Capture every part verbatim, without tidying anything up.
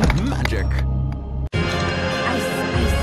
and magic. It's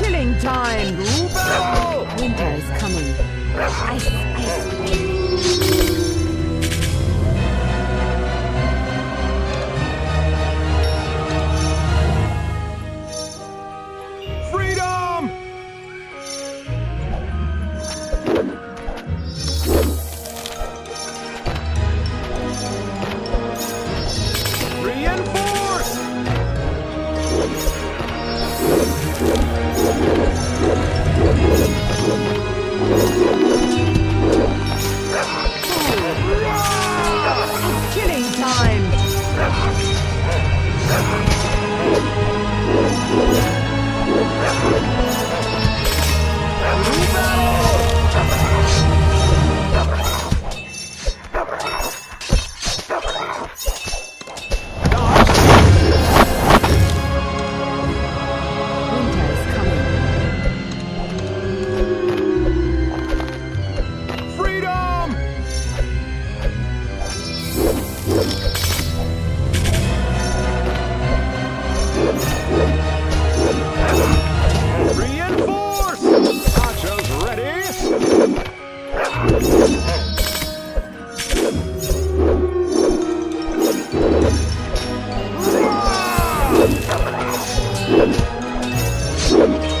killing time! New battle! Run!